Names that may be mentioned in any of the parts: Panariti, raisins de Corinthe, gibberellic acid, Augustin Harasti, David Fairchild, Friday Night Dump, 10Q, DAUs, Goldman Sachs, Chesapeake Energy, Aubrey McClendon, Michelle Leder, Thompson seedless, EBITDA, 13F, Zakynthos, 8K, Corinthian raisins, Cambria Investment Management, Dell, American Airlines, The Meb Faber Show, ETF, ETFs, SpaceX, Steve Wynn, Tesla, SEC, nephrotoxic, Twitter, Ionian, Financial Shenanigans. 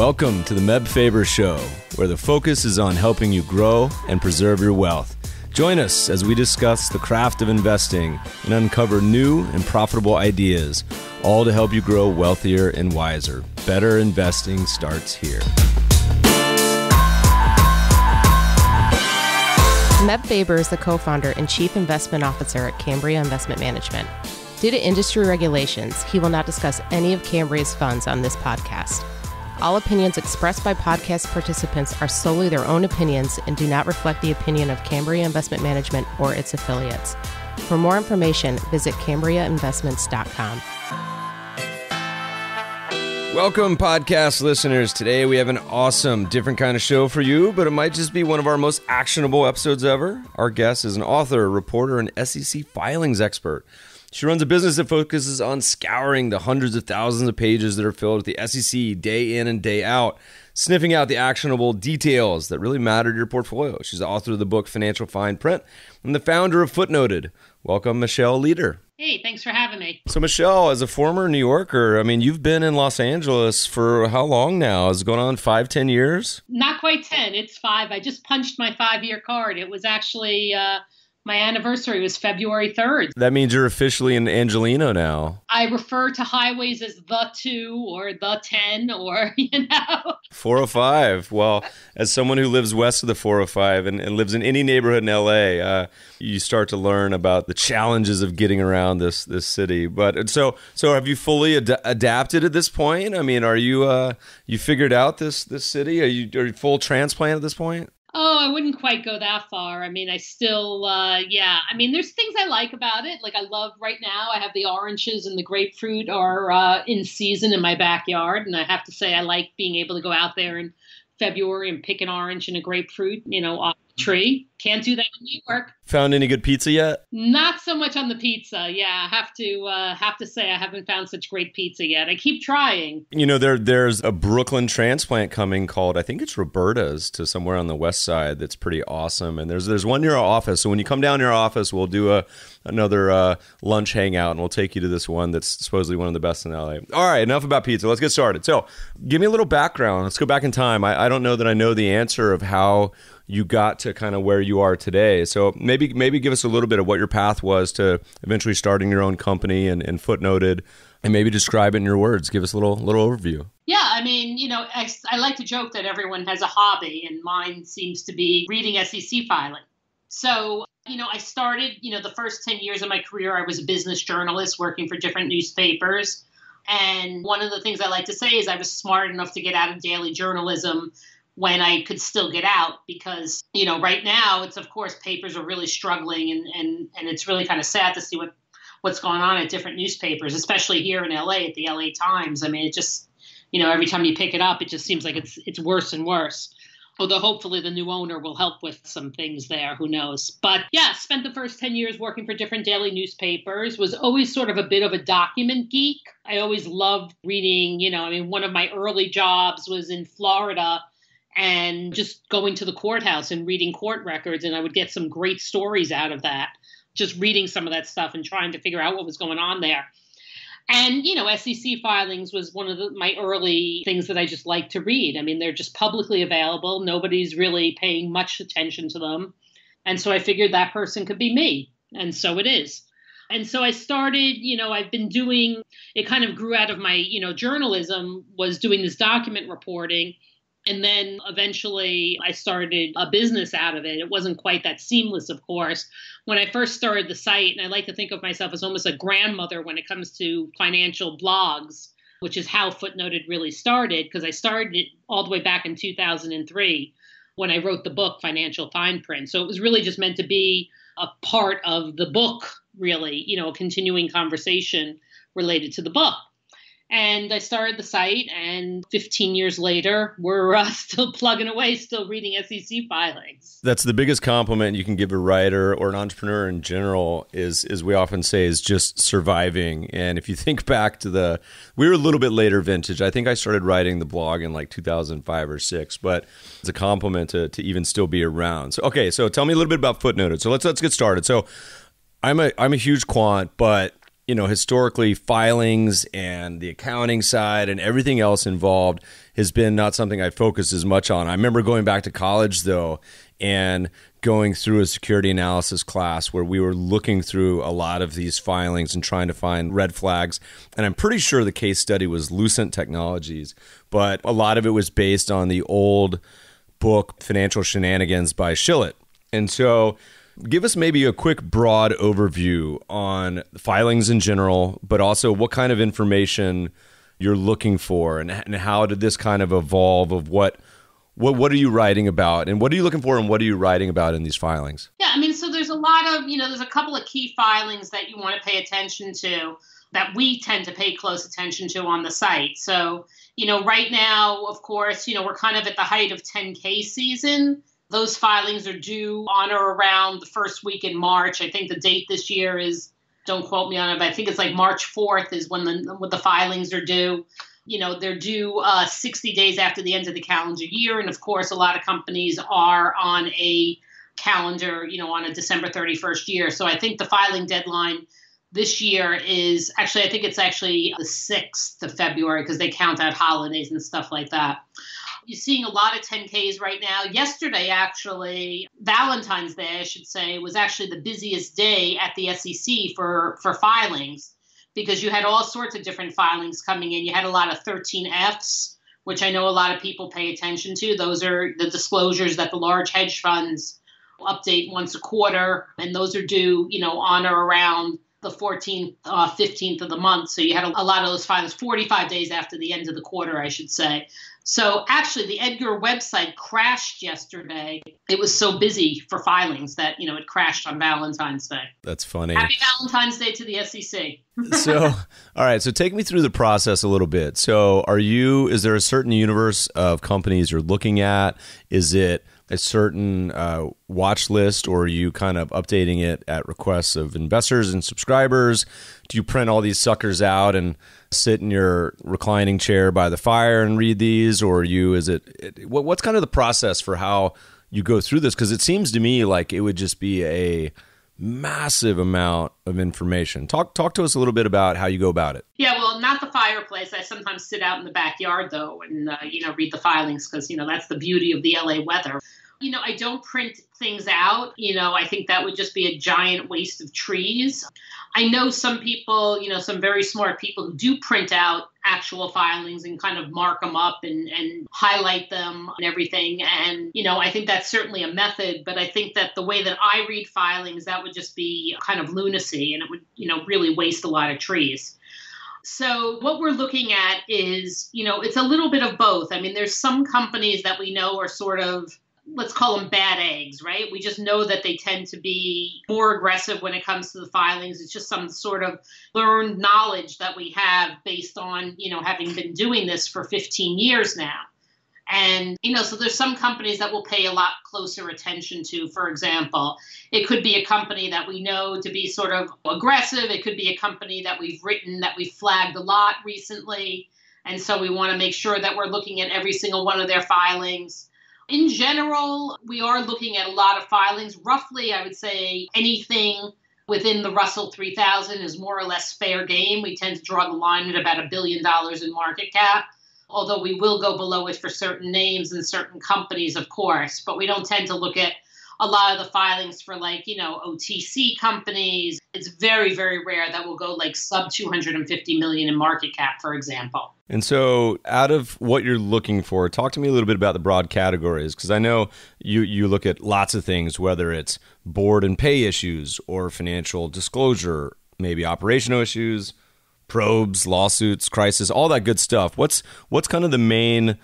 Welcome to the Meb Faber Show, where the focus is on helping you grow and preserve your wealth. Join us as we discuss the craft of investing and uncover new and profitable ideas, all to help you grow wealthier and wiser. Better investing starts here. Meb Faber is the co-founder and chief investment officer at Cambria Investment Management. Due to industry regulations, he will not discuss any of Cambria's funds on this podcast. All opinions expressed by podcast participants are solely their own opinions and do not reflect the opinion of Cambria Investment Management or its affiliates. For more information, visit CambriaInvestments.com. Welcome, podcast listeners. Today we have an awesome, different kind of show for you, but it might just be one of our most actionable episodes ever. Our guest is an author, reporter, and SEC filings expert. She runs a business that focuses on scouring the hundreds of thousands of pages that are filled with the SEC day in and day out, sniffing out the actionable details that really matter to your portfolio. She's the author of the book Financial Fine Print and the founder of Footnoted. Welcome, Michelle Leder. Hey, thanks for having me. So Michelle, as a former New Yorker, I mean, you've been in Los Angeles for how long now? Is it going on 5, 10 years? Not quite 10. It's 5. I just punched my 5-year card. It was actually, my anniversary was February 3rd. That means you're officially in Angelino now. I refer to highways as the 2 or the 10 or, you know. 405. Well, as someone who lives west of the 405 and lives in any neighborhood in L.A., you start to learn about the challenges of getting around this city. But so have you fully adapted at this point? I mean, are you you figured out this city? Are you full transplant at this point? Oh, I wouldn't quite go that far. I mean, I still, I mean, there's things I like about it. Like I love right now, I have the oranges and the grapefruit are in season in my backyard. And I have to say, I like being able to go out there in February and pick an orange and a grapefruit, you know, off the tree. Can't do that in New York. Found any good pizza yet? Not so much on the pizza. Yeah, I have to say I haven't found such great pizza yet. I keep trying. You know, there's a Brooklyn transplant coming called, I think it's Roberta's, to somewhere on the west side. That's pretty awesome. And there's one near our office. So when you come down near our office, we'll do another lunch hangout, and we'll take you to this one that's supposedly one of the best in LA. All right, enough about pizza. Let's get started. So give me a little background. Let's go back in time. I don't know that I know the answer of how you got to kind of where you are today. So maybe give us a little bit of what your path was to eventually starting your own company and Footnoted, and maybe describe it in your words. Give us a little overview. Yeah, I mean, you know, I like to joke that everyone has a hobby, and mine seems to be reading SEC filing. So, you know, I started, you know, the first 10 years of my career, I was a business journalist working for different newspapers. And one of the things I like to say is I was smart enough to get out of daily journalism when I could still get out, because, you know, right now it's, of course, papers are really struggling and it's really kind of sad to see what's going on at different newspapers, especially here in L.A. at the L.A. Times. I mean, it just, you know, every time you pick it up, it just seems like it's worse and worse. Although hopefully the new owner will help with some things there. Who knows? But yeah, spent the first 10 years working for different daily newspapers, was always sort of a bit of a document geek. I always loved reading, you know, I mean, one of my early jobs was in Florida, and just going to the courthouse and reading court records. And I would get some great stories out of that, just reading some of that stuff and trying to figure out what was going on there. And, you know, SEC filings was one of my early things that I just liked to read. I mean, they're just publicly available. Nobody's really paying much attention to them. And so I figured that person could be me. And so it is. And so I started, you know, I've been doing, it kind of grew out of my, you know, journalism, was doing this document reporting. And then eventually I started a business out of it. It wasn't quite that seamless, of course. When I first started the site, and I like to think of myself as almost a grandmother when it comes to financial blogs, which is how Footnoted really started, because I started it all the way back in 2003 when I wrote the book Financial Fine Print. So it was really just meant to be a part of the book, really, you know, a continuing conversation related to the book. And I started the site, and 15 years later, we're still plugging away, still reading SEC filings. That's the biggest compliment you can give a writer or an entrepreneur in general is we often say, is just surviving. And if you think back to we were a little bit later vintage. I think I started writing the blog in like 2005 or 6, but it's a compliment to even still be around. So, okay, so tell me a little bit about Footnoted. So let's get started. So I'm a huge quant, but you know, historically filings and the accounting side and everything else involved has been not something I focused as much on. I remember going back to college, though, and going through a security analysis class where we were looking through a lot of these filings and trying to find red flags. And I'm pretty sure the case study was Lucent Technologies, but a lot of it was based on the old book, Financial Shenanigans by Schillit. And so give us maybe a quick broad overview on filings in general, but also what kind of information you're looking for and how did this kind of evolve of what are you writing about and what are you looking for and what are you writing about in these filings? Yeah, I mean, so there's a lot of, you know, there's a couple of key filings that you want to pay attention to that we tend to pay close attention to on the site. So, you know, right now, of course, you know, we're kind of at the height of 10K season. Those filings are due on or around the first week in March. I think the date this year is, don't quote me on it, but I think it's like March 4th is when the filings are due. You know, they're due 60 days after the end of the calendar year. And of course, a lot of companies are on a calendar, you know, on a December 31st year. So I think the filing deadline this year is actually, I think it's actually the 6th of February because they count out holidays and stuff like that. You're seeing a lot of 10Ks right now. Yesterday, actually, Valentine's Day, I should say, was actually the busiest day at the SEC for filings, because you had all sorts of different filings coming in. You had a lot of 13Fs, which I know a lot of people pay attention to. Those are the disclosures that the large hedge funds update once a quarter, and those are due, you know, on or around the 14th, 15th of the month. So you had a lot of those filings, 45 days after the end of the quarter, I should say. So actually, the Edgar website crashed yesterday. It was so busy for filings that, you know, it crashed on Valentine's Day. That's funny. Happy Valentine's Day to the SEC. So, all right. So take me through the process a little bit. So is there a certain universe of companies you're looking at? Is it a certain watch list, or are you kind of updating it at requests of investors and subscribers? Do you print all these suckers out and sit in your reclining chair by the fire and read these, or what's kind of the process for how you go through this? Because it seems to me like it would just be a massive amount of information. Talk to us a little bit about how you go about it. Yeah, well, not the fireplace. I sometimes sit out in the backyard, though, and, you know, read the filings because, you know, that's the beauty of the LA weather. You know, I don't print things out. You know, I think that would just be a giant waste of trees. I know some people, you know, some very smart people who do print out actual filings and kind of mark them up and highlight them and everything. And, you know, I think that's certainly a method, but I think that the way that I read filings, that would just be kind of lunacy, and it would, you know, really waste a lot of trees. So what we're looking at is, you know, it's a little bit of both. I mean, there's some companies that we know are sort of, let's call them bad eggs, right? We just know that they tend to be more aggressive when it comes to the filings. It's just some sort of learned knowledge that we have based on, you know, having been doing this for 15 years now. And, you know, so there's some companies that we'll pay a lot closer attention to. For example, it could be a company that we know to be sort of aggressive. It could be a company that we've written that we've flagged a lot recently. And so we want to make sure that we're looking at every single one of their filings. In general, we are looking at a lot of filings. Roughly, I would say anything within the Russell 3000 is more or less fair game. We tend to draw the line at about $1 billion in market cap, although we will go below it for certain names and certain companies, of course. But we don't tend to look at a lot of the filings for, like, you know, OTC companies. It's very, very rare that we'll go like sub 250 million in market cap, for example. And so out of what you're looking for, talk to me a little bit about the broad categories, because I know you look at lots of things, whether it's board and pay issues or financial disclosure, maybe operational issues, probes, lawsuits, crisis, all that good stuff. What's kind of the main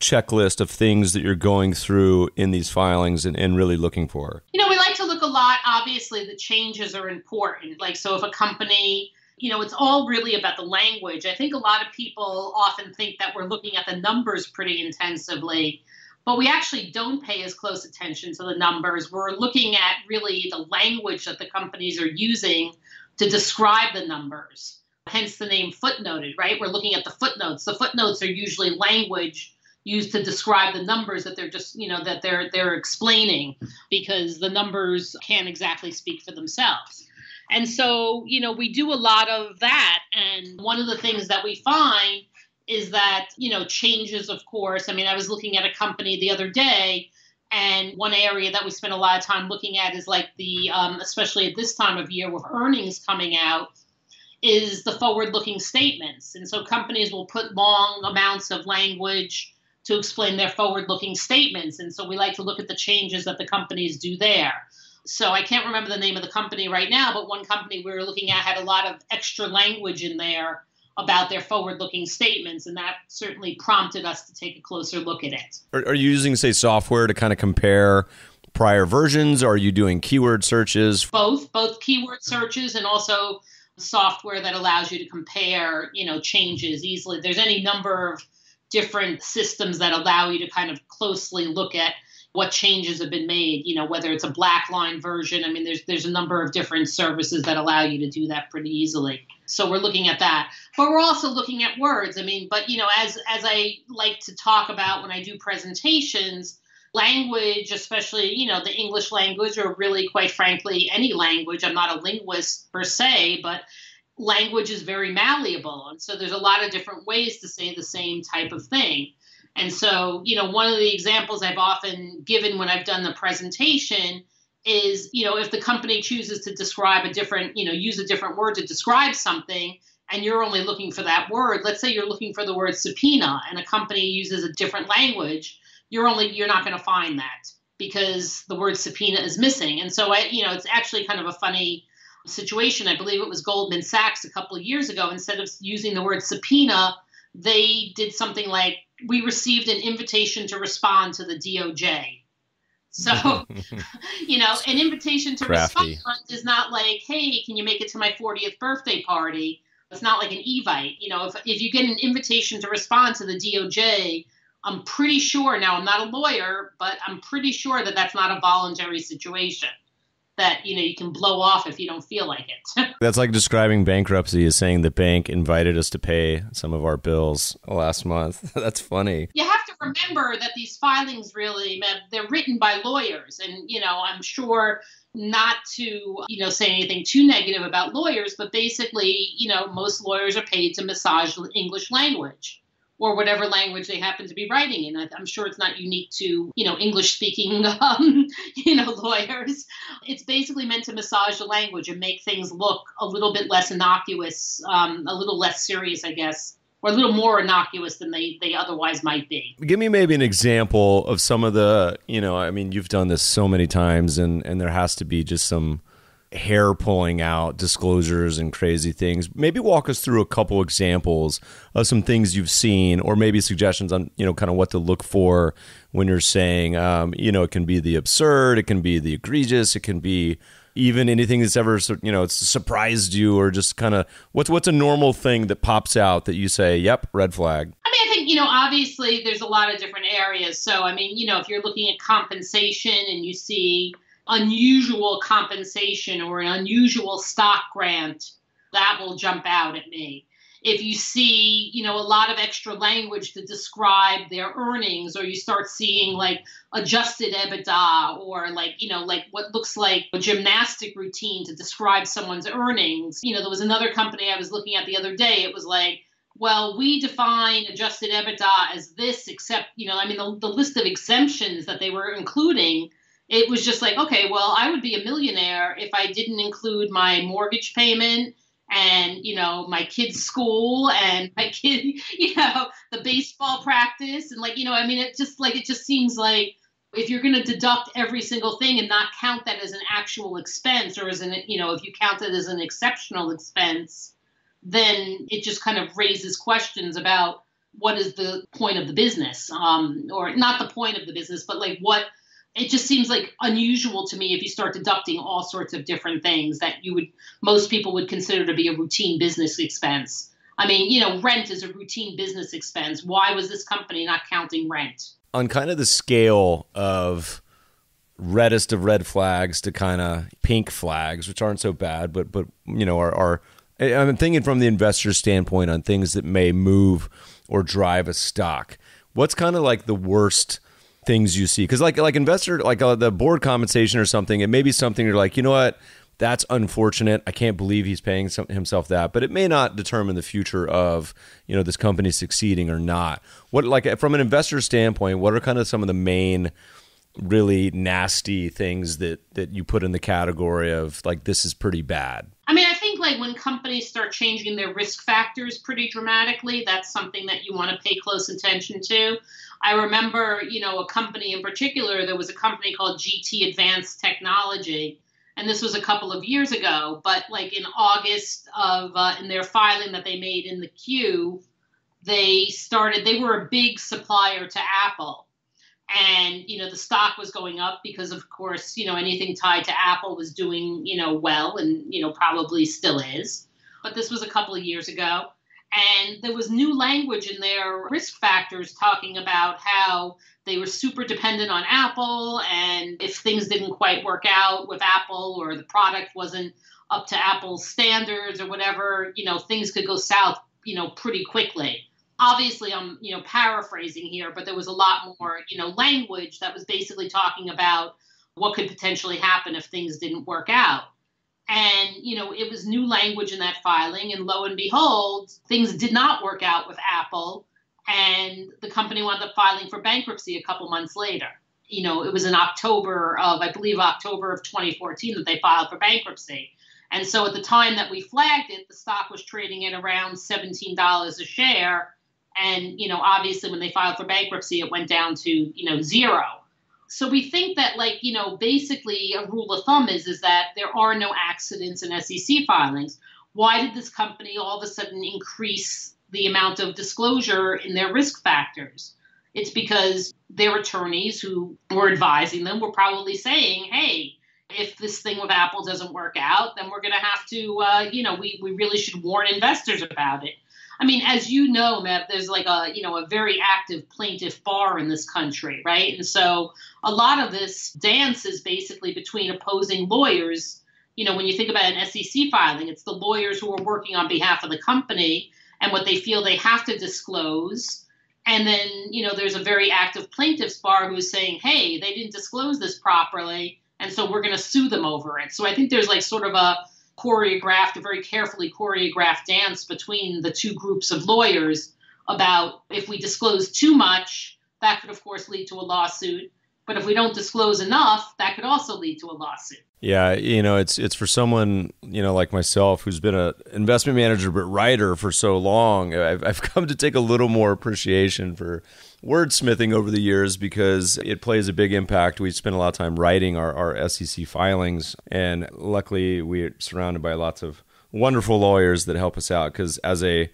checklist of things that you're going through in these filings and really looking for? You know, we like to look a lot. Obviously, the changes are important. Like, so if a company... You know, it's all really about the language. I think a lot of people often think that we're looking at the numbers pretty intensively, but we actually don't pay as close attention to the numbers. We're looking at really the language that the companies are using to describe the numbers, hence the name Footnoted, right? We're looking at the footnotes. The footnotes are usually language used to describe the numbers that they're just, you know, that they're explaining, because the numbers can't exactly speak for themselves. And so, you know, we do a lot of that. And one of the things that we find is that, you know, changes, of course. I mean, I was looking at a company the other day, and one area that we spend a lot of time looking at is like the, especially at this time of year with earnings coming out, is the forward-looking statements. And so companies will put long amounts of language to explain their forward-looking statements. And so we like to look at the changes that the companies do there. So I can't remember the name of the company right now, but one company we were looking at had a lot of extra language in there about their forward-looking statements, and that certainly prompted us to take a closer look at it. Are you using, say, software to kind of compare prior versions? Or are you doing keyword searches? Both keyword searches and also software that allows you to compare, you know, changes easily. There's any number of different systems that allow you to kind of closely look at what changes have been made, you know, whether it's a black line version. I mean, there's a number of different services that allow you to do that pretty easily. So we're looking at that. But we're also looking at words. I mean, but, you know, as I like to talk about when I do presentations, language, especially, you know, the English language, or really, quite frankly, any language. I'm not a linguist per se, but language is very malleable. And so there's a lot of different ways to say the same type of thing. And so, you know, one of the examples I've often given when I've done the presentation is, you know, if the company chooses to describe a different, you know, use a different word to describe something, and you're only looking for that word, let's say you're looking for the word subpoena, and a company uses a different language, you're not going to find that because the word subpoena is missing. And so, you know, it's actually kind of a funny situation. I believe it was Goldman Sachs a couple of years ago. Instead of using the word subpoena, they did something like, we received an invitation to respond to the DOJ. So, you know, an invitation to respond is not like, hey, can you make it to my 40th birthday party? It's not like an evite. You know, if you get an invitation to respond to the DOJ, I'm pretty sure, now I'm not a lawyer, but I'm pretty sure that that's not a voluntary situation that, you know, you can blow off if you don't feel like it. That's like describing bankruptcy as saying the bank invited us to pay some of our bills last month. That's funny. You have to remember that these filings really, they're written by lawyers. And, you know, I'm sure not to, you know, say anything too negative about lawyers, but basically, you know, most lawyers are paid to massage the English language, or whatever language they happen to be writing in. I'm sure it's not unique to, you know, English-speaking, you know, lawyers. It's basically meant to massage the language and make things look a little bit less innocuous, a little less serious, I guess, or a little more innocuous than they otherwise might be. Give me maybe an example of some of the, you know, I mean, you've done this so many times, and there has to be just some hair pulling out disclosures and crazy things. Maybe walk us through a couple examples of some things you've seen, or maybe suggestions on, you know, kind of what to look for when you're saying, you know, it can be the absurd, it can be the egregious, it can be even anything that's ever, you know, it's surprised you, or just kind of what's a normal thing that pops out that you say, yep, red flag. I mean, I think, you know, obviously there's a lot of different areas. So, I mean, you know, if you're looking at compensation and you see unusual compensation or an unusual stock grant, that will jump out at me. If you see, you know, a lot of extra language to describe their earnings, or you start seeing like adjusted EBITDA, or like, you know, like what looks like a gymnastic routine to describe someone's earnings. You know, there was another company I was looking at the other day. It was like, well, we define adjusted EBITDA as this, except, you know, I mean, the list of exemptions that they were including, it was just like, okay, well, I would be a millionaire if I didn't include my mortgage payment and, you know, my kid's school and my kid, you know, the baseball practice. And like, you know, I mean, it just seems like if you're going to deduct every single thing and not count that as an actual expense, or as an, you know, if you count it as an exceptional expense, then it just kind of raises questions about what is the point of the business, or not the point of the business, but like what. It just seems like unusual to me if you start deducting all sorts of different things that you would, most people would consider to be a routine business expense. I mean, you know, rent is a routine business expense. Why was this company not counting rent? On kind of the scale of reddest of red flags to kind of pink flags, which aren't so bad, but you know, are I'm thinking from the investor's standpoint on things that may move or drive a stock. What's kind of like the worst things you see? Because like investor, like the board compensation or something, it may be something you're like, you know what, That's unfortunate. I can't believe he's paying himself that, but it may not determine the future of, you know, this company succeeding or not. What, like, from an investor standpoint, what are kind of some of the main really nasty things that you put in the category of, like, this is pretty bad? I mean, I think, like, when companies start changing their risk factors pretty dramatically, that's something that you want to pay close attention to. I remember, you know, a company in particular, there was a company called GT Advanced Technology, and this was a couple of years ago, but, like, in August of, in their filing that they made in the Q, they were a big supplier to Apple. And, you know, the stock was going up because, of course, you know, anything tied to Apple was doing, you know, well, and, you know, probably still is. But this was a couple of years ago. And there was new language in their risk factors talking about how they were super dependent on Apple. And if things didn't quite work out with Apple, or the product wasn't up to Apple's standards or whatever, you know, things could go south, you know, pretty quickly. Obviously, I'm, you know, paraphrasing here, but there was a lot more, you know, language that was basically talking about what could potentially happen if things didn't work out. And, you know, it was new language in that filing. And lo and behold, things did not work out with Apple. And the company wound up filing for bankruptcy a couple months later. You know, it was in October of 2014 that they filed for bankruptcy. And so at the time that we flagged it, the stock was trading at around $17 a share. And, you know, obviously when they filed for bankruptcy, it went down to, you know, zero. So we think that, like, you know, basically a rule of thumb is that there are no accidents in SEC filings. Why did this company all of a sudden increase the amount of disclosure in their risk factors? It's because their attorneys who were advising them were probably saying, hey, if this thing with Apple doesn't work out, then we're going to have to, you know, we really should warn investors about it. I mean, as you know, Meb, there's, like, a, you know, a very active plaintiff bar in this country, right? And so a lot of this dance is basically between opposing lawyers. You know, when you think about an SEC filing, it's the lawyers who are working on behalf of the company and what they feel they have to disclose. And then, you know, there's a very active plaintiff's bar who's saying, hey, they didn't disclose this properly, and so we're going to sue them over it. So I think there's, like, sort of a choreographed, a very carefully choreographed dance between the two groups of lawyers about, if we disclose too much, that could, of course, lead to a lawsuit. But if we don't disclose enough, that could also lead to a lawsuit. Yeah, you know, it's for someone, you know, like myself, who's been an investment manager but writer for so long, I've come to take a little more appreciation for wordsmithing over the years, because it plays a big impact. We spend a lot of time writing our SEC filings, and luckily we're surrounded by lots of wonderful lawyers that help us out, because as a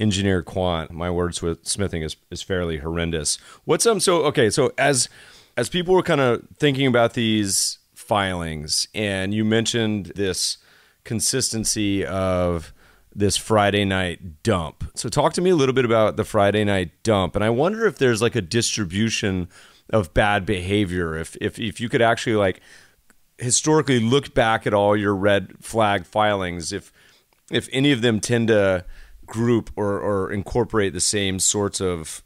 engineer quant, my wordsmithing is fairly horrendous. What's as people were kind of thinking about these filings, and you mentioned this consistency of this Friday night dump. So talk to me a little bit about the Friday night dump. And I wonder if there's, like, a distribution of bad behavior. If you could actually, like, historically look back at all your red flag filings, if any of them tend to group or incorporate the same sorts of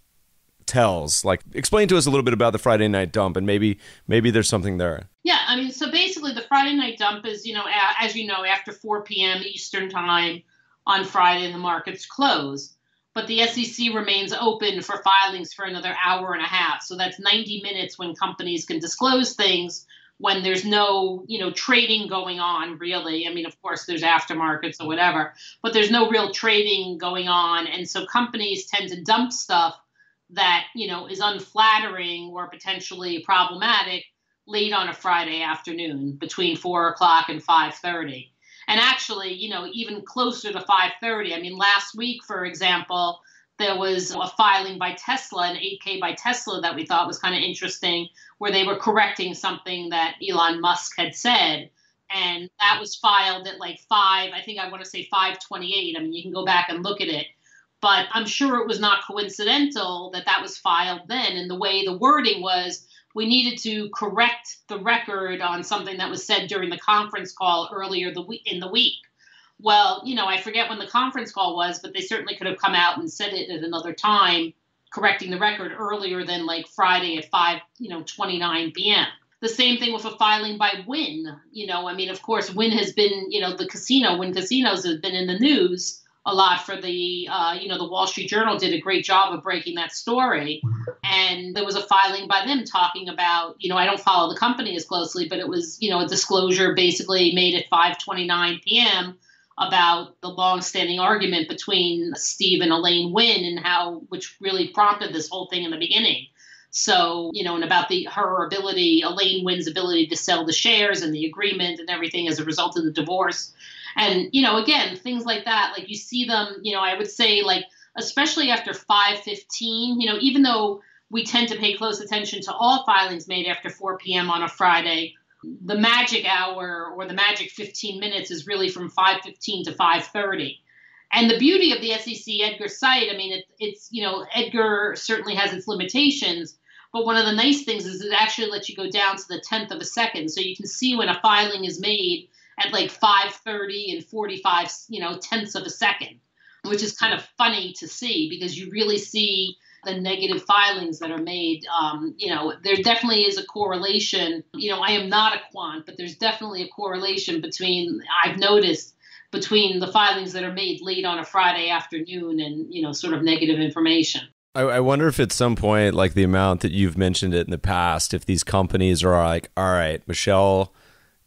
tells. Like, explain to us a little bit about the Friday night dump, and maybe there's something there. Yeah, I mean, so basically the Friday night dump is, you know, as you know, after 4 p.m. Eastern time on Friday, the markets close, but the SEC remains open for filings for another hour and a half. So that's 90 minutes when companies can disclose things when there's no, you know, trading going on, really. I mean, of course, there's aftermarkets or whatever, but there's no real trading going on. And so companies tend to dump stuff that, you know, is unflattering or potentially problematic late on a Friday afternoon between 4 o'clock and 5:30. And actually, you know, even closer to 5:30. I mean, last week, for example, there was a filing by Tesla, an 8K by Tesla, that we thought was kind of interesting, where they were correcting something that Elon Musk had said. And that was filed at, like, 5:28. I mean, you can go back and look at it. But I'm sure it was not coincidental that that was filed then. And the way the wording was, we needed to correct the record on something that was said during the conference call earlier in the week. Well, you know, I forget when the conference call was, but they certainly could have come out and said it at another time, correcting the record earlier than, like, Friday at 5:29 p.m. The same thing with a filing by Wynn. You know, I mean, of course, Wynn has been, you know, the casino, Wynn Casinos has been in the news a lot for the, you know, the Wall Street Journal did a great job of breaking that story. And there was a filing by them talking about, you know, I don't follow the company as closely, but it was, you know, a disclosure basically made at 5:29 p.m. about the longstanding argument between Steve and Elaine Wynn and how, which really prompted this whole thing in the beginning. So, you know, and about the her ability, Elaine Wynn's ability to sell the shares and the agreement and everything as a result of the divorce. And, you know, again, things like that, like you see them, you know, I would say like, especially after 5:15, you know, even though we tend to pay close attention to all filings made after 4 p.m. on a Friday, the magic hour or the magic 15 minutes is really from 5:15 to 5:30. And the beauty of the SEC Edgar site, I mean, it's, you know, Edgar certainly has its limitations, but one of the nice things is it actually lets you go down to the 10th of a second. So you can see when a filing is made at like 5:30 and 45, you know, tenths of a second, which is kind of funny to see because you really see the negative filings that are made. You know, there definitely is a correlation. You know, I am not a quant, but there's definitely a correlation between, I've noticed, between the filings that are made late on a Friday afternoon and, you know, sort of negative information. I wonder if at some point, like the amount that you've mentioned it in the past, if these companies are like, all right, Michelle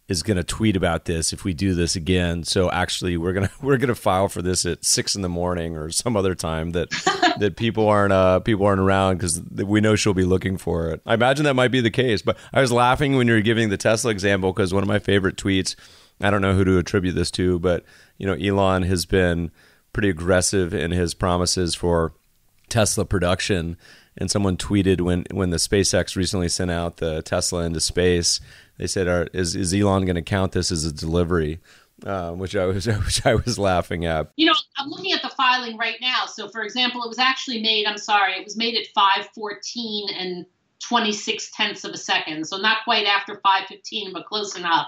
is going to tweet about this if we do this again. So actually, we're gonna file for this at 6 a.m. or some other time that that people aren't around because we know she'll be looking for it. I imagine that might be the case. But I was laughing when you were giving the Tesla example because one of my favorite tweets, I don't know who to attribute this to, but you know, Elon has been pretty aggressive in his promises for Tesla production. And someone tweeted when the SpaceX recently sent out the Tesla into space, they said, "Is Elon going to count this as a delivery?" Which I was laughing at. You know, I'm looking at the filing right now. So, for example, it was actually made. I'm sorry, it was made at 5:14 and 26 tenths of a second. So not quite after 5:15, but close enough.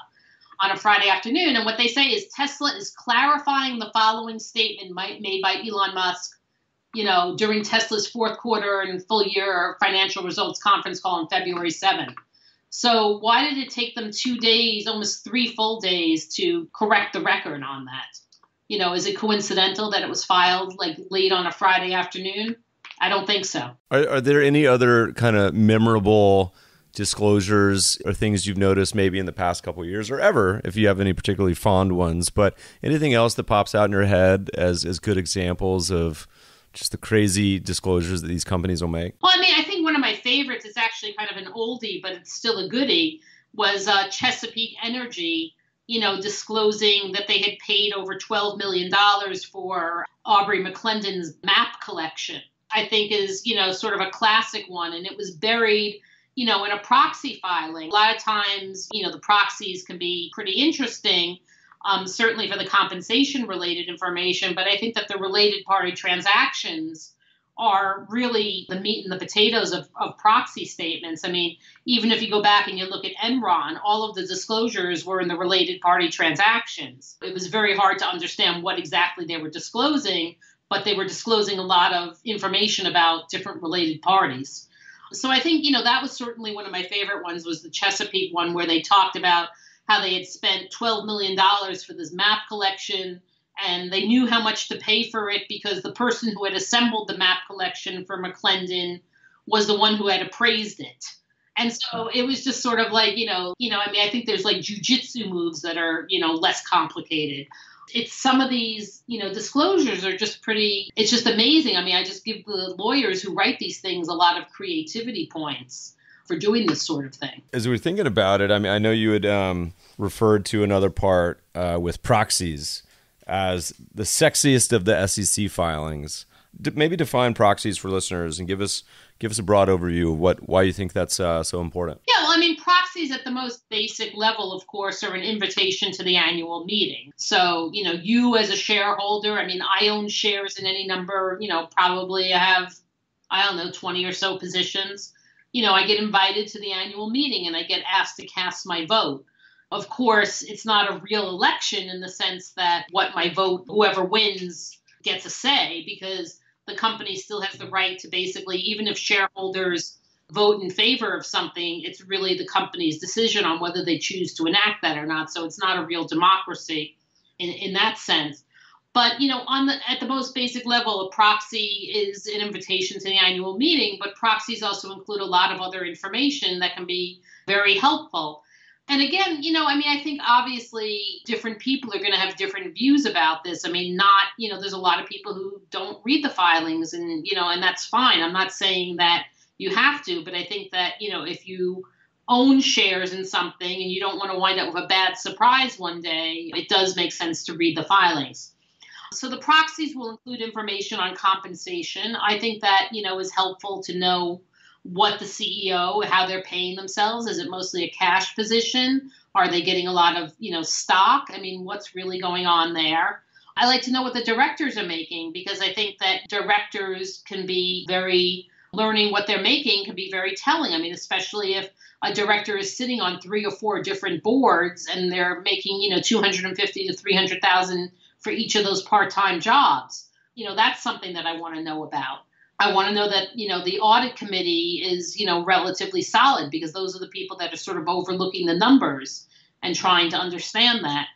On a Friday afternoon. And what they say is Tesla is clarifying the following statement made by Elon Musk, you know, during Tesla's fourth quarter and full year financial results conference call on February 7th. So why did it take them 2 days, almost 3 full days to correct the record on that? You know, is it coincidental that it was filed like late on a Friday afternoon? I don't think so. Are there any other kind of memorable disclosures or things you've noticed maybe in the past couple of years or ever, if you have any particularly fond ones, but anything else that pops out in your head as good examples of just the crazy disclosures that these companies will make? Well, I mean, I think one of my favorites is actually kind of an oldie, but it's still a goodie, was Chesapeake Energy, you know, disclosing that they had paid over $12 million for Aubrey McClendon's map collection, I think is, you know, sort of a classic one. And it was buried, you know, in a proxy filing. A lot of times, you know, the proxies can be pretty interesting, certainly for the compensation-related information, but I think that the related party transactions are really the meat and the potatoes of proxy statements. I mean, even if you go back and you look at Enron, all of the disclosures were in the related party transactions. It was very hard to understand what exactly they were disclosing, but they were disclosing a lot of information about different related parties. So I think, you know, that was certainly one of my favorite ones was the Chesapeake one where they talked about how they had spent $12 million for this map collection and they knew how much to pay for it because the person who had assembled the map collection for McClendon was the one who had appraised it. And so it was just sort of like, you know, I mean, I think there's like jujitsu moves that are, you know, less complicated. It's some of these, you know, disclosures are just pretty, it's just amazing. I mean, I just give the lawyers who write these things a lot of creativity points for doing this sort of thing. As we're thinking about it, I mean, I know you had referred to another part with proxies as the sexiest of the SEC filings. Maybe define proxies for listeners and give us a broad overview of why you think that's so important. Yeah, well, I mean, proxies at the most basic level, of course, are an invitation to the annual meeting. So, you know, you as a shareholder, I mean, I own shares in any number, you know, probably I have, I don't know, 20 or so positions. You know, I get invited to the annual meeting and I get asked to cast my vote. Of course, it's not a real election in the sense that what my vote, whoever wins gets a say because the company still has the right to basically, even if shareholders vote in favor of something, it's really the company's decision on whether they choose to enact that or not. So it's not a real democracy in that sense. But, you know, on the, at the most basic level, a proxy is an invitation to the annual meeting, but proxies also include a lot of other information that can be very helpful. And again, you know, I mean, I think obviously different people are going to have different views about this. I mean, not, you know, there's a lot of people who don't read the filings and, you know, and that's fine. I'm not saying that you have to, but I think that, you know, if you own shares in something and you don't want to wind up with a bad surprise one day, it does make sense to read the filings. So the proxies will include information on compensation. I think that, you know, is helpful to know what the CEO, how they're paying themselves. Is it mostly a cash position? Are they getting a lot of, you know, stock? I mean, what's really going on there? I like to know what the directors are making, because I think that directors can be very, learning what they're making can be very telling. I mean, especially if a director is sitting on 3 or 4 different boards and they're making, you know, $250,000 to $300,000 for each of those part-time jobs. You know, that's something that I want to know about. I want to know that, you know, the audit committee is, you know, relatively solid, because those are the people that are sort of overlooking the numbers and trying to understand that.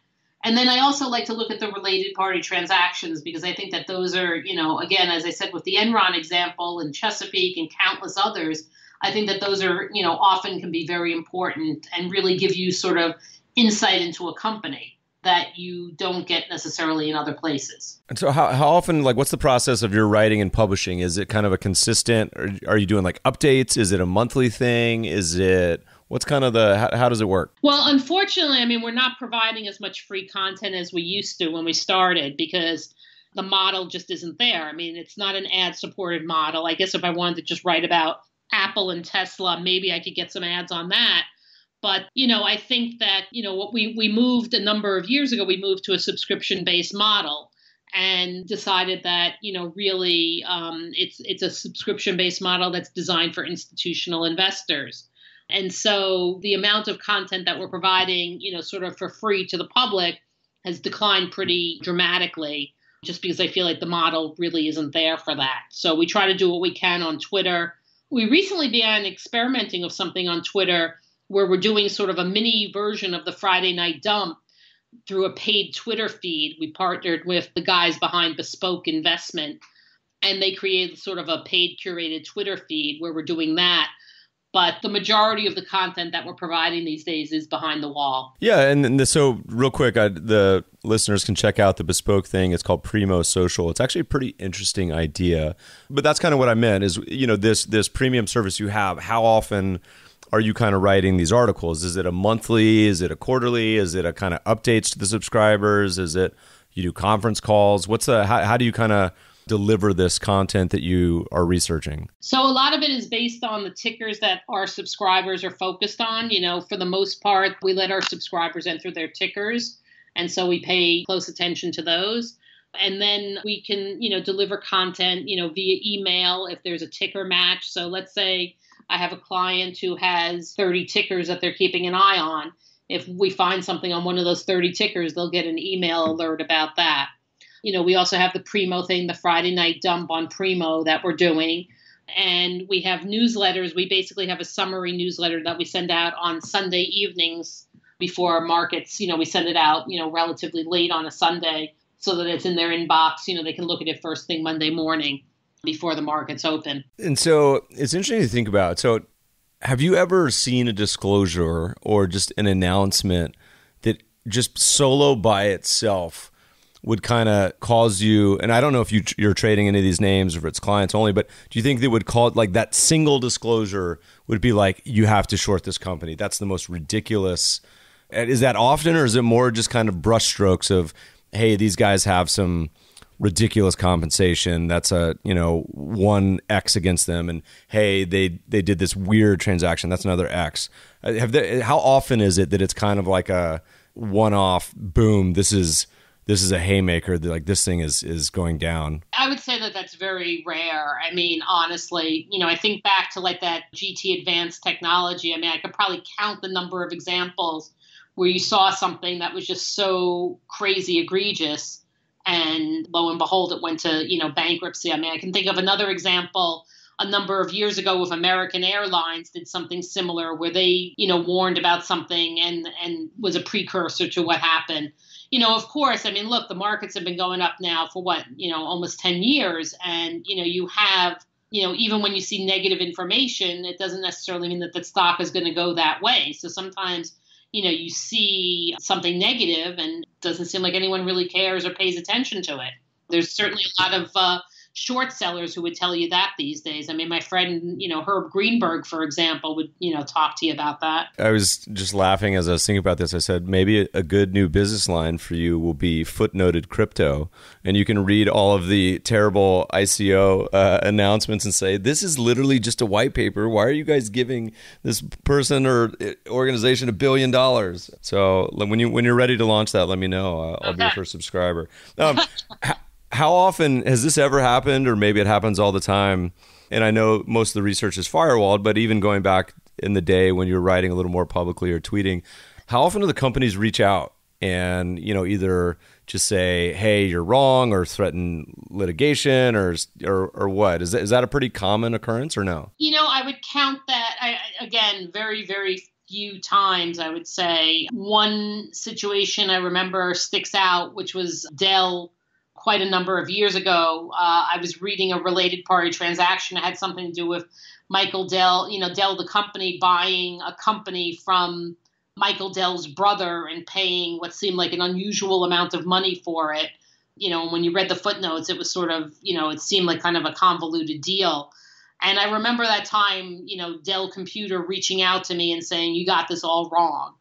And then I also like to look at the related party transactions, because I think that those are, you know, again, as I said, with the Enron example and Chesapeake and countless others, I think that those are, you know, often can be very important and really give you sort of insight into a company that you don't get necessarily in other places. And so how often, like, what's the process of your writing and publishing? Is it kind of a consistent, or are you doing like updates? Is it a monthly thing? Is it, what's kind of the, how does it work? Well, unfortunately, I mean, we're not providing as much free content as we used to when we started, because the model just isn't there. I mean, it's not an ad-supported model. I guess if I wanted to just write about Apple and Tesla, maybe I could get some ads on that. But, you know, I think that, you know, what we moved a number of years ago, we moved to a subscription-based model and decided that, you know, really it's a subscription-based model that's designed for institutional investors. And so the amount of content that we're providing, you know, sort of for free to the public has declined pretty dramatically, just because I feel like the model really isn't there for that. So we try to do what we can on Twitter. We recently began experimenting with something on Twitter where we're doing sort of a mini version of the Friday Night Dump through a paid Twitter feed. We partnered with the guys behind Bespoke Investment, and they created sort of a paid curated Twitter feed where we're doing that. But the majority of the content that we're providing these days is behind the wall. Yeah, and so real quick, the listeners can check out the Bespoke thing. It's called Primo Social. It's actually a pretty interesting idea. But that's kind of what I meant is, you know, this premium service you have, how often are you kind of writing these articles? Is it a monthly? Is it a quarterly? Is it a kind of updates to the subscribers? Is it you do conference calls? What's the how do you kind of deliver this content that you are researching? So a lot of it is based on the tickers that our subscribers are focused on. You know, for the most part, we let our subscribers enter their tickers, and so we pay close attention to those. And then we can, you know, deliver content, you know, via email if there's a ticker match. So let's say I have a client who has 30 tickers that they're keeping an eye on. If we find something on one of those 30 tickers, they'll get an email alert about that. You know, we also have the Primo thing, the Friday Night Dump on Primo that we're doing. And we have newsletters. We basically have a summary newsletter that we send out on Sunday evenings before our markets. You know, we send it out, you know, relatively late on a Sunday so that it's in their inbox. You know, they can look at it first thing Monday morning before the market's open. And so it's interesting to think about. So have you ever seen a disclosure or just an announcement that just solo by itself would kind of cause you, and I don't know if you're trading any of these names or if it's clients only, but do you think they would call it like that single disclosure would be like, you have to short this company? That's the most ridiculous. Is that often, or is it more just kind of brushstrokes of, hey, these guys have some ridiculous compensation, that's a, you know, one X against them, and hey, they did this weird transaction, that's another X? How often is it that it's kind of like a one-off, boom, this is a haymaker, like this thing is going down? I would say that that's very rare. I mean, honestly, you know, I think back to like that GT Advanced Technology. I mean, I could probably count the number of examples where you saw something that was just so crazy egregious, and lo and behold, it went to, you know, bankruptcy. I mean, I can think of another example a number of years ago with American Airlines did something similar where they, you know, warned about something and was a precursor to what happened. You know, of course, I mean, look, the markets have been going up now for what, you know, almost 10 years. And, you know, you have, you know, even when you see negative information, it doesn't necessarily mean that the stock is going to go that way. So sometimes, you know, you see something negative and it doesn't seem like anyone really cares or pays attention to it. There's certainly a lot of short sellers who would tell you that these days. I mean, my friend, you know, Herb Greenberg, for example, would, you know, talk to you about that. I was just laughing as I was thinking about this. I said, maybe a good new business line for you will be footnoted crypto. And you can read all of the terrible ICO announcements and say, this is literally just a white paper. Why are you guys giving this person or organization $1 billion? So when you're ready to launch that, let me know. I'll be your first subscriber. How often has this ever happened, or maybe it happens all the time? And I know most of the research is firewalled, but even going back in the day when you were writing a little more publicly or tweeting, how often do the companies reach out and, you know, either just say, hey, you're wrong, or threaten litigation, or what? Is that a pretty common occurrence or no? You know, I would count that, again, very, very few times, I would say. One situation I remember sticks out, which was Dell. Quite a number of years ago, I was reading a related party transaction that had something to do with Michael Dell, you know, Dell the company, buying a company from Michael Dell's brother and paying what seemed like an unusual amount of money for it. You know, and when you read the footnotes, it was sort of, you know, it seemed like kind of a convoluted deal. And I remember that time, you know, Dell Computer reaching out to me and saying, you got this all wrong.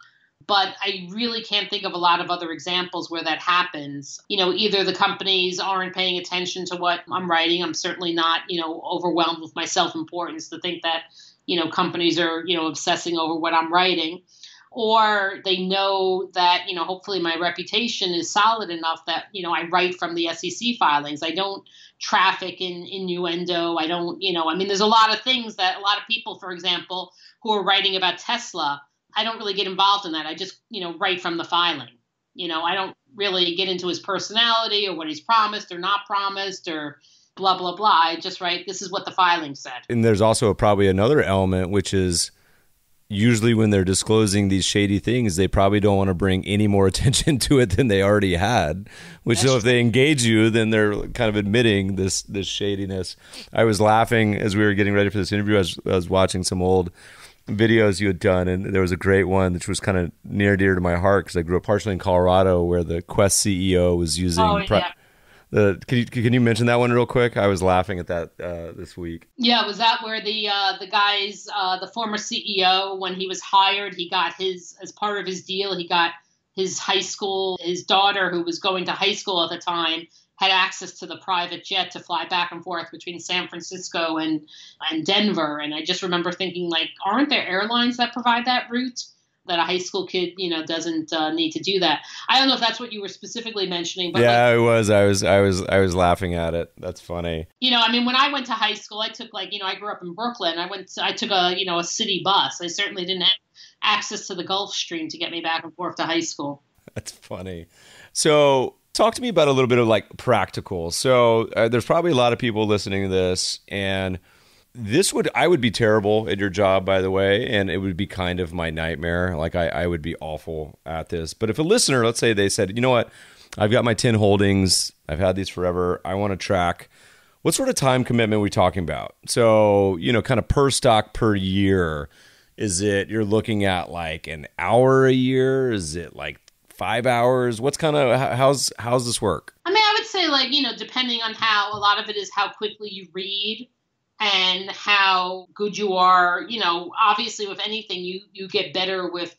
But I really can't think of a lot of other examples where that happens. You know, either the companies aren't paying attention to what I'm writing. I'm certainly not, you know, overwhelmed with my self-importance to think that, you know, companies are, you know, obsessing over what I'm writing. Or they know that, you know, hopefully my reputation is solid enough that, you know, I write from the SEC filings. I don't traffic in innuendo. I don't, you know, I mean, there's a lot of things that a lot of people, for example, who are writing about Tesla, I don't really get involved in that. I just, you know, write from the filing. You know, I don't really get into his personality or what he's promised or not promised or blah, blah, blah. I just write, this is what the filing said. And there's also probably another element, which is usually when they're disclosing these shady things, they probably don't want to bring any more attention to it than they already had, which so if they engage you, then they're kind of admitting this shadiness. I was laughing as we were getting ready for this interview. I was watching some old videos you had done, and there was a great one which was kind of near dear to my heart because I grew up partially in Colorado, where the Quest CEO was using. Oh, yeah. Can you mention that one real quick? I was laughing at that this week. Yeah, was that where the guys, the former CEO, when he was hired, he got his, as part of his deal, he got his high school, his daughter who was going to high school at the time, had access to the private jet to fly back and forth between San Francisco and Denver. And I just remember thinking, like, aren't there airlines that provide that route? That a high school kid, you know, doesn't need to do that. I don't know if that's what you were specifically mentioning, but yeah, like, I was laughing at it. That's funny. You know, I mean, when I went to high school, I took, like, you know, I grew up in Brooklyn. I took a, you know, a city bus. I certainly didn't have access to the Gulf Stream to get me back and forth to high school. That's funny. So talk to me about a little bit of, like, practical. So there's probably a lot of people listening to this, and this I would be terrible at your job, by the way, and it would be kind of my nightmare. Like, I would be awful at this. But if a listener, let's say they said, you know what, I've got my 10 holdings. I've had these forever. I want to track. What sort of time commitment are we talking about? So, you know, kind of per stock per year. Is it you're looking at like an hour a year? Is it like 5 hours? What's kind of, how's this work? I mean, I would say, like, you know, depending on how, a lot of it is how quickly you read and how good you are. You know, obviously with anything, you get better with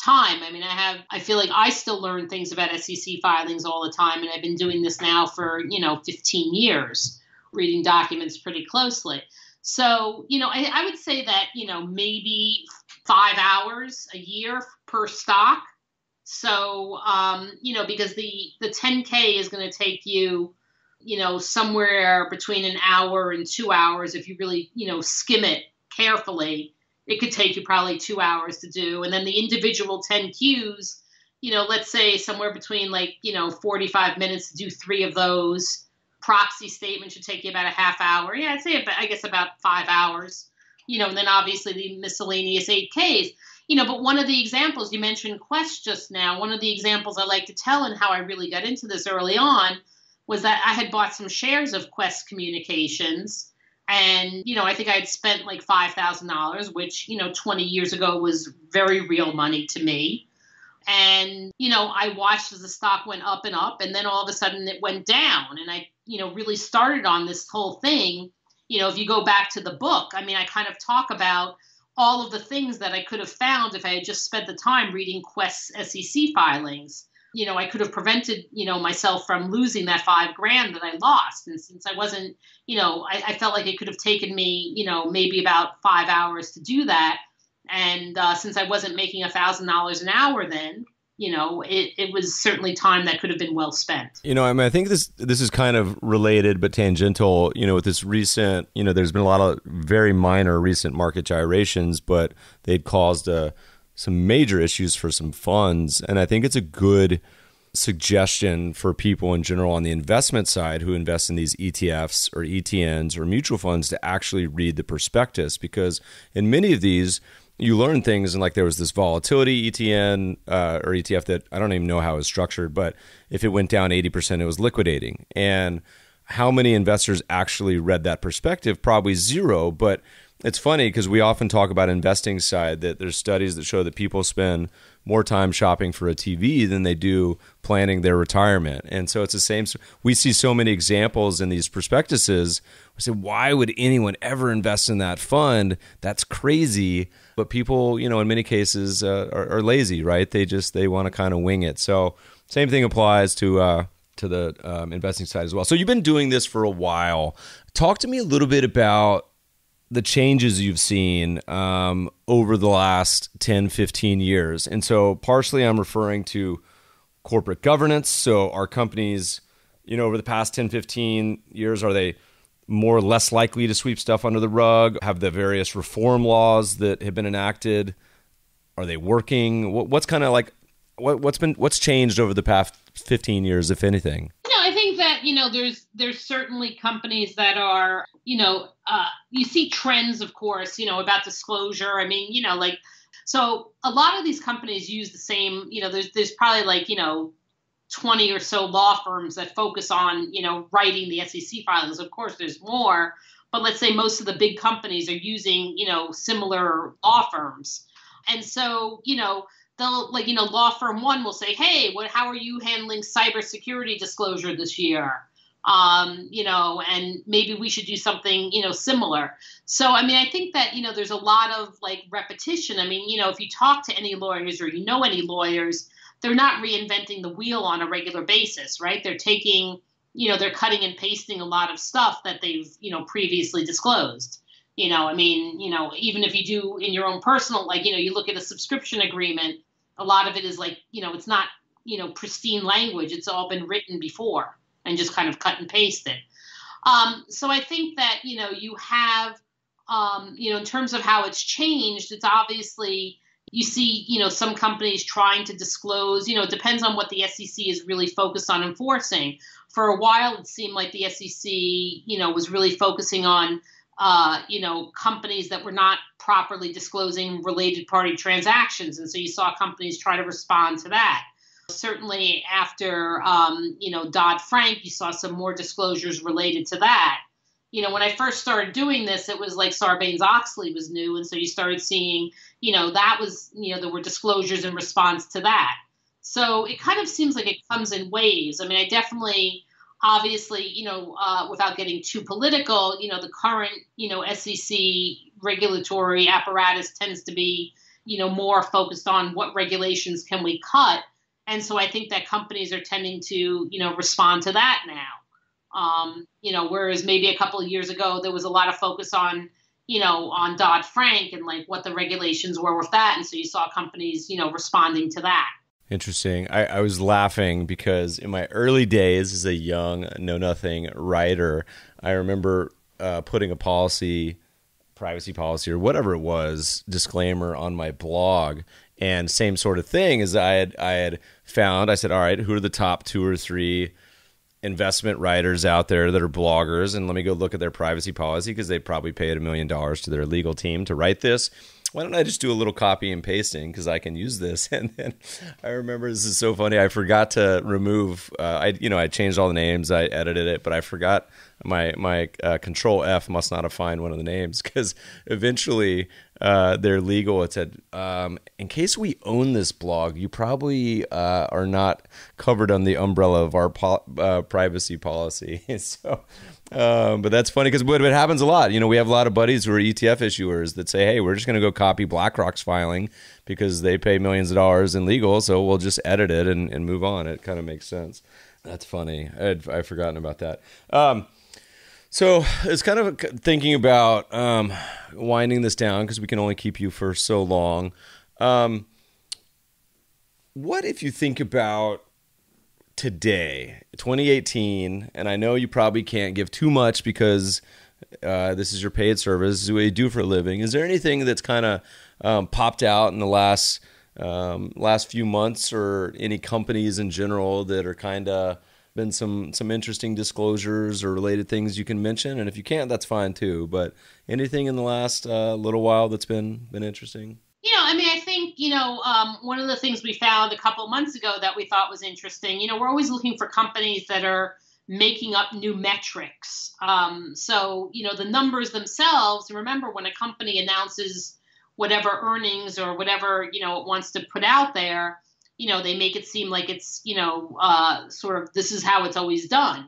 time. I mean, I feel like I still learn things about SEC filings all the time. And I've been doing this now for, you know, 15 years, reading documents pretty closely. So, you know, I would say that, you know, maybe 5 hours a year per stock. So, you know, because the 10K is going to take you, you know, somewhere between an hour and 2 hours. If you really, you know, skim it carefully, it could take you probably 2 hours to do. And then the individual 10Qs, you know, let's say somewhere between, like, you know, 45 minutes to do 3 of those. proxy statement should take you about a half hour. Yeah, I'd say about, I guess about 5 hours, you know, and then obviously the miscellaneous 8Ks. You know, but one of the examples, you mentioned Quest just now, one of the examples I like to tell and how I really got into this early on was that I had bought some shares of Quest Communications. And, you know, I think I had spent like $5,000, which, you know, 20 years ago was very real money to me. And, you know, I watched as the stock went up and up, and then all of a sudden it went down. And I, you know, really started on this whole thing. You know, if you go back to the book, I mean, I kind of talk about all of the things that I could have found if I had just spent the time reading Quest's SEC filings. You know, I could have prevented, you know, myself from losing that $5,000 that I lost. And since I wasn't, you know, I felt like it could have taken me, you know, maybe about 5 hours to do that. And since I wasn't making $1,000 an hour then, you know, it was certainly time that could have been well spent. You know, I mean, I think this is kind of related but tangential, you know, with this recent, you know, there's been a lot of very minor recent market gyrations, but they'd caused some major issues for some funds. And I think it's a good suggestion for people in general on the investment side who invest in these ETFs or ETNs or mutual funds to actually read the prospectus, because in many of these, you learn things. And like there was this volatility ETN or ETF that I don't even know how it was structured, but if it went down 80%, it was liquidating. And how many investors actually read that perspective? Probably zero. But it's funny because we often talk about investing side that there's studies that show that people spend more time shopping for a TV than they do planning their retirement. And so it's the same. We see so many examples in these prospectuses. We say, why would anyone ever invest in that fund? That's crazy. But people, you know, in many cases are lazy, right? They want to kind of wing it. So same thing applies to the investing side as well. So you've been doing this for a while. Talk to me a little bit about the changes you've seen over the last 10, 15 years. And so partially I'm referring to corporate governance. So are companies, you know, over the past 10, 15 years, are they more or less likely to sweep stuff under the rug? Have the various reform laws that have been enacted, are they working? What's kind of like, what's changed over the past 15 years, if anything? You know, there's certainly companies that are, you know, you see trends, of course, you know, about disclosure. I mean, you know, like, so a lot of these companies use the same, you know, there's probably like, you know, 20 or so law firms that focus on, you know, writing the SEC filings. Of course, there's more, but let's say most of the big companies are using, you know, similar law firms. And so, you know, they'll, like, you know, law firm one will say, hey, how are you handling cybersecurity disclosure this year? You know, and maybe we should do something, you know, similar. So, I mean, I think that, you know, there's a lot of like repetition. I mean, you know, if you talk to any lawyers or you know any lawyers, they're not reinventing the wheel on a regular basis, right? They're taking, you know, they're cutting and pasting a lot of stuff that they've, you know, previously disclosed. You know, I mean, you know, even if you do in your own personal, like, you know, you look at a subscription agreement, a lot of it is like, you know, it's not, you know, pristine language. It's all been written before and just kind of cut and pasted. So I think that, you know, you have, you know, in terms of how it's changed, it's obviously you see, you know, some companies trying to disclose, you know, it depends on what the SEC is really focused on enforcing. For a while, it seemed like the SEC, you know, was really focusing on you know, companies that were not properly disclosing related party transactions. And so you saw companies try to respond to that. Certainly after, you know, Dodd-Frank, you saw some more disclosures related to that. You know, when I first started doing this, it was like Sarbanes-Oxley was new. And so you started seeing, you know, that was, you know, there were disclosures in response to that. So it kind of seems like it comes in waves. I mean, I definitely... Obviously, you know, without getting too political, you know, the current, you know, SEC regulatory apparatus tends to be, you know, more focused on what regulations can we cut. And so I think that companies are tending to, you know, respond to that now. You know, whereas maybe a couple of years ago, there was a lot of focus on, you know, on Dodd-Frank and like what the regulations were with that. And so you saw companies, you know, responding to that. Interesting. I was laughing because in my early days as a young know-nothing writer, I remember putting a policy, privacy policy or whatever it was, disclaimer on my blog. And same sort of thing as I had found, I said, all right, who are the top two or three investment writers out there that are bloggers, and let me go look at their privacy policy because they probably paid $1 million to their legal team to write this. Why don't I just do a little copy and pasting because I can use this? And then I remember, this is so funny, I forgot to remove, I changed all the names, I edited it, but I forgot my control F must not have found one of the names, because eventually their legal, it said, in case we own this blog, you probably are not covered on the umbrella of our privacy policy. So... but that's funny because it happens a lot. You know, we have a lot of buddies who are ETF issuers that say, hey, we're just going to go copy BlackRock's filing because they pay millions of dollars in legal, so we'll just edit it and move on. It kind of makes sense. That's funny. I'd forgotten about that. So it's kind of thinking about winding this down because we can only keep you for so long. What if you think about today, 2018, and I know you probably can't give too much because this is your paid service, this is what you do for a living. Is there anything that's kind of popped out in the last few months, or any companies in general that are kind of been some interesting disclosures or related things you can mention? And if you can't, that's fine too. But anything in the last little while that's been interesting? You know, I mean, I think, you know, one of the things we found a couple months ago that we thought was interesting, you know, we're always looking for companies that are making up new metrics. So, you know, the numbers themselves, remember when a company announces whatever earnings or whatever, you know, it wants to put out there, you know, they make it seem like it's, you know, sort of this is how it's always done.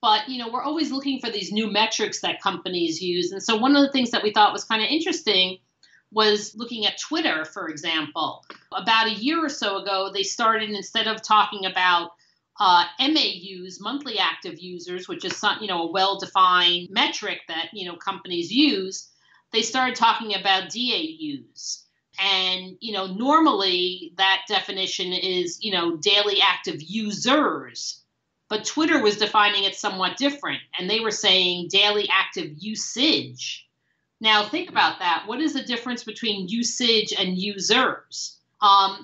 But, you know, we're always looking for these new metrics that companies use. And so one of the things that we thought was kind of interesting was looking at Twitter, for example. About a year or so ago, they started, instead of talking about MAUs, monthly active users, which is some, you know, a well-defined metric that, you know, companies use, they started talking about DAUs. And, you know, normally that definition is, you know, daily active users. But Twitter was defining it somewhat different. And they were saying daily active usage. Now, think about that. What is the difference between usage and users?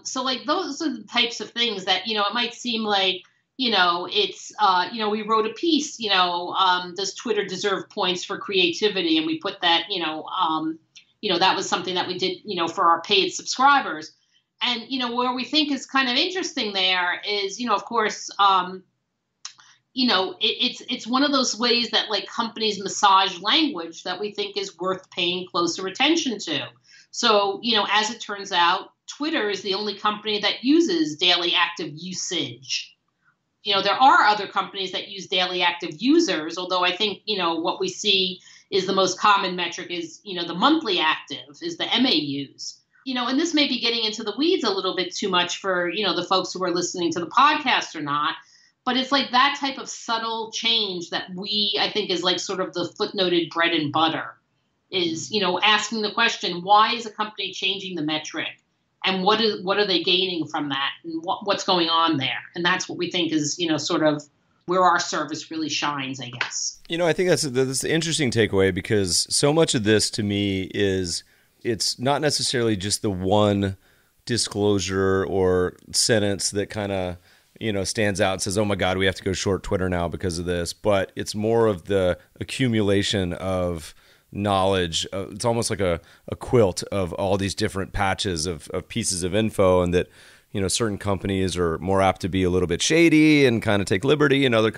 So, like, those are the types of things that, you know, it might seem like, you know, it's, you know, we wrote a piece, you know, does Twitter deserve points for creativity? And we put that, you know, that was something that we did, you know, for our paid subscribers. And, you know, where we think is kind of interesting there is, you know, of course, you know, it's one of those ways that, like, companies massage language that we think is worth paying closer attention to. So, you know, as it turns out, Twitter is the only company that uses daily active usage. You know, there are other companies that use daily active users, although I think, you know, what we see is the most common metric is, you know, the monthly active is the MAUs. You know, and this may be getting into the weeds a little bit too much for, you know, the folks who are listening to the podcast or not. But it's like that type of subtle change that we, I think, is like sort of the footnoted bread and butter is, you know, asking the question, why is a company changing the metric? And what are they gaining from that? And what's going on there? And that's what we think is, you know, sort of where our service really shines, I guess. You know, I think that's an interesting takeaway, because so much of this to me is it's not necessarily just the one disclosure or sentence that kind of, you know, stands out and says, oh my God, we have to go short Twitter now because of this. But it's more of the accumulation of knowledge. It's almost like a quilt of all these different patches of pieces of info, and that, you know, certain companies are more apt to be a little bit shady and kind of take liberty, and other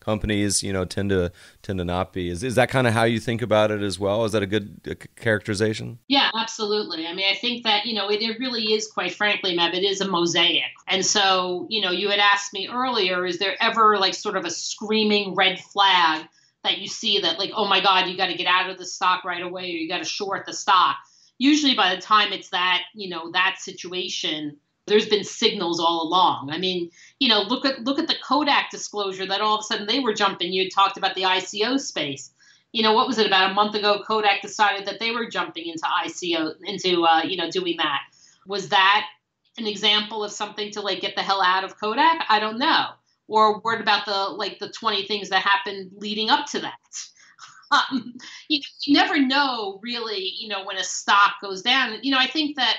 companies, you know, tend to not be. Is that kind of how you think about it as well? Is that a good characterization? Yeah, absolutely. I mean, I think that, you know, it really is, quite frankly, Meb, it is a mosaic. And so, you know, you had asked me earlier, is there ever like sort of a screaming red flag that you see that like, oh my God, you got to get out of the stock right away, or you got to short the stock? Usually by the time it's that, you know, that situation, there's been signals all along. I mean, you know, look at the Kodak disclosure that all of a sudden they were jumping. You had talked about the ICO space. You know, what was it, about a month ago? Kodak decided that they were jumping into ICO, into you know, doing that. Was that an example of something to like get the hell out of Kodak? I don't know. Or word about the 20 things that happened leading up to that. You know, you never know really. You know, when a stock goes down. You know, I think that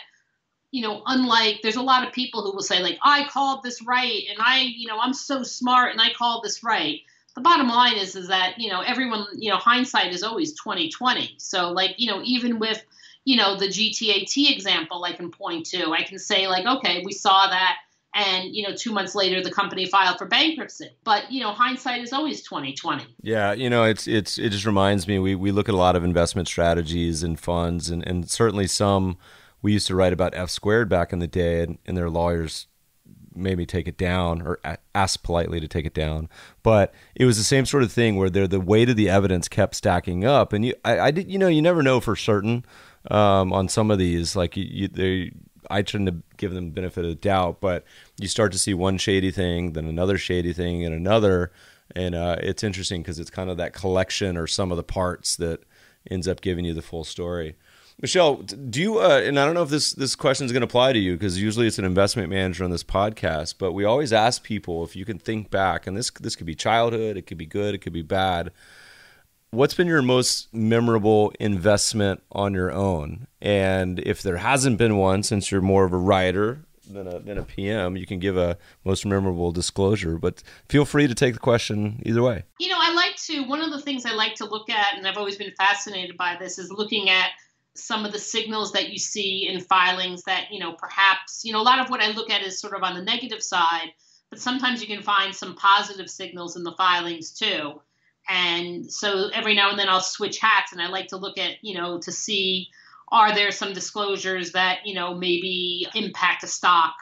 you know, unlike, there's a lot of people who will say, like, I called this right, and I, you know, I'm so smart, and I called this right. The bottom line is that, you know, everyone, you know, hindsight is always 20/20. So, like, you know, even with, you know, the GTAT example I can point to, I can say, like, okay, we saw that, and, you know, 2 months later, the company filed for bankruptcy. But, you know, hindsight is always 20/20. Yeah, you know, it just reminds me, we look at a lot of investment strategies and funds, and certainly some. We used to write about F squared back in the day, and their lawyers made me take it down, or asked politely to take it down. But it was the same sort of thing where the weight of the evidence kept stacking up, and you never know for certain on some of these. Like I tend to give them the benefit of the doubt, but you start to see one shady thing, then another shady thing, and another, and it's interesting because it's kind of that collection or sum of the parts that ends up giving you the full story. Michelle, do you, and I don't know if this question is going to apply to you, because usually it's an investment manager on this podcast, but we always ask people if you can think back, and this could be childhood, it could be good, it could be bad. What's been your most memorable investment on your own? And if there hasn't been one, since you're more of a writer than a PM, you can give a most memorable disclosure, but feel free to take the question either way. You know, I like to, one of the things I like to look at, and I've always been fascinated by this, is looking at some of the signals that you see in filings that, you know, perhaps, you know, a lot of what I look at is sort of on the negative side, but sometimes you can find some positive signals in the filings too. And so every now and then I'll switch hats, and I like to look at, you know, to see, are there some disclosures that, you know, maybe impact a stock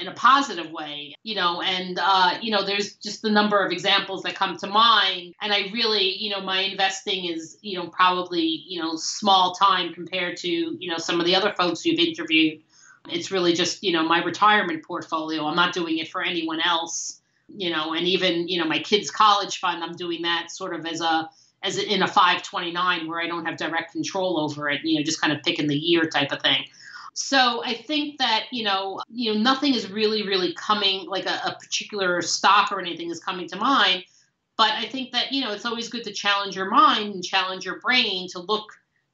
in a positive way, you know, and, you know, there's just the number of examples that come to mind. And I really, you know, my investing is, you know, probably, you know, small time compared to, you know, some of the other folks you've interviewed. It's really just, you know, my retirement portfolio. I'm not doing it for anyone else, you know, and even, you know, my kids' college fund, I'm doing that sort of as in a 529 where I don't have direct control over it, you know, just kind of picking the year type of thing. So I think that, you know, nothing is really coming, like a particular stock or anything is coming to mind. But I think that, you know, it's always good to challenge your mind and challenge your brain to look,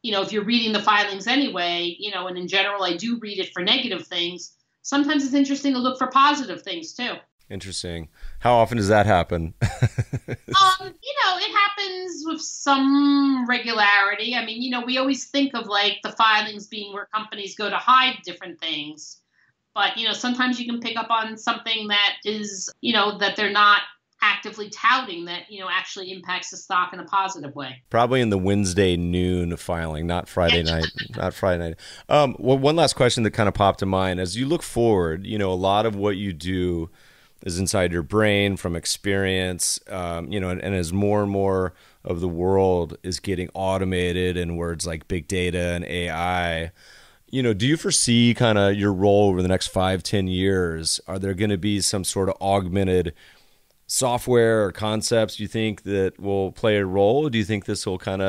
you know, if you're reading the filings anyway, you know, and in general, I do read it for negative things. Sometimes it's interesting to look for positive things, too. Interesting. How often does that happen? You know, it happens with some regularity. I mean, you know, we always think of like the filings being where companies go to hide different things. But, you know, sometimes you can pick up on something that is, you know, that they're not actively touting that, you know, actually impacts the stock in a positive way. Probably in the Wednesday noon filing, not Friday night. Not Friday night. Well, one last question that kind of popped in mind. As you look forward, you know, a lot of what you do is inside your brain from experience, you know, and as more and more of the world is getting automated and words like big data and AI, you know, do you foresee kind of your role over the next 5-10 years? Are there going to be some sort of augmented software or concepts you think that will play a role? Do you think this will kind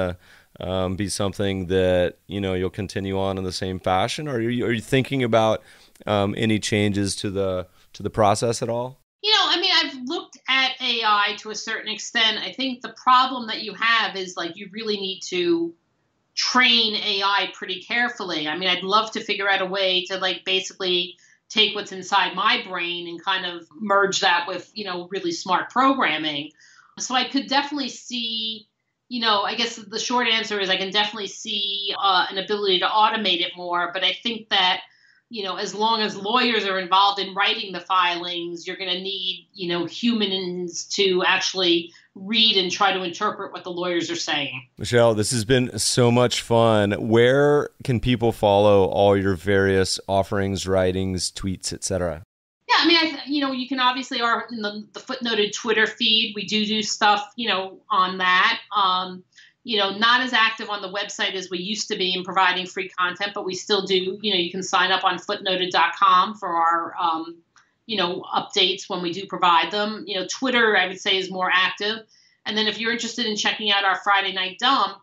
of be something that, you know, you'll continue on in the same fashion? Or are you thinking about any changes to the process at all? You know, I mean, I've looked at AI to a certain extent. I think the problem that you have is like you really need to train AI pretty carefully. I mean, I'd love to figure out a way to like basically take what's inside my brain and kind of merge that with, you know, really smart programming. So I could definitely see, you know, I guess the short answer is I can definitely see an ability to automate it more. But I think that, you know, as long as lawyers are involved in writing the filings, you're going to need, you know, humans to actually read and try to interpret what the lawyers are saying. Michelle, this has been so much fun. Where can people follow all your various offerings, writings, tweets, etc.? Yeah, I mean, you know, you can obviously are in the Footnoted Twitter feed. We do stuff, you know, on that. You know, not as active on the website as we used to be in providing free content, but we still do. You know, you can sign up on footnoted.com for our, you know, updates when we do provide them. You know, Twitter, I would say, is more active. And then if you're interested in checking out our Friday night dump,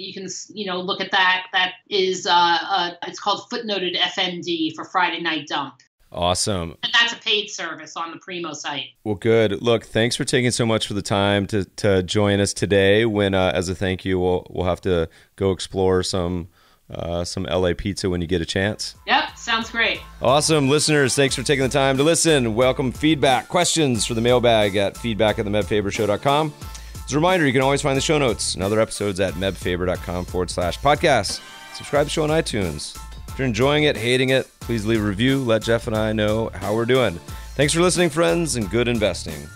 you can, you know, look at that. That is, it's called Footnoted FND for Friday night dump. Awesome. And that's a paid service on the Primo site. Well, good. Look, thanks for taking so much for the time to join us today. When, as a thank you, we'll have to go explore some some LA pizza when you get a chance. Yep, sounds great. Awesome. Listeners, thanks for taking the time to listen. Welcome feedback, questions for the mailbag at feedback@themebfabershow.com. As a reminder, you can always find the show notes and other episodes at mebfaber.com/podcast. Subscribe to the show on iTunes. If you're enjoying it, hating it, please leave a review. Let Jeff and I know how we're doing. Thanks for listening, friends, and good investing.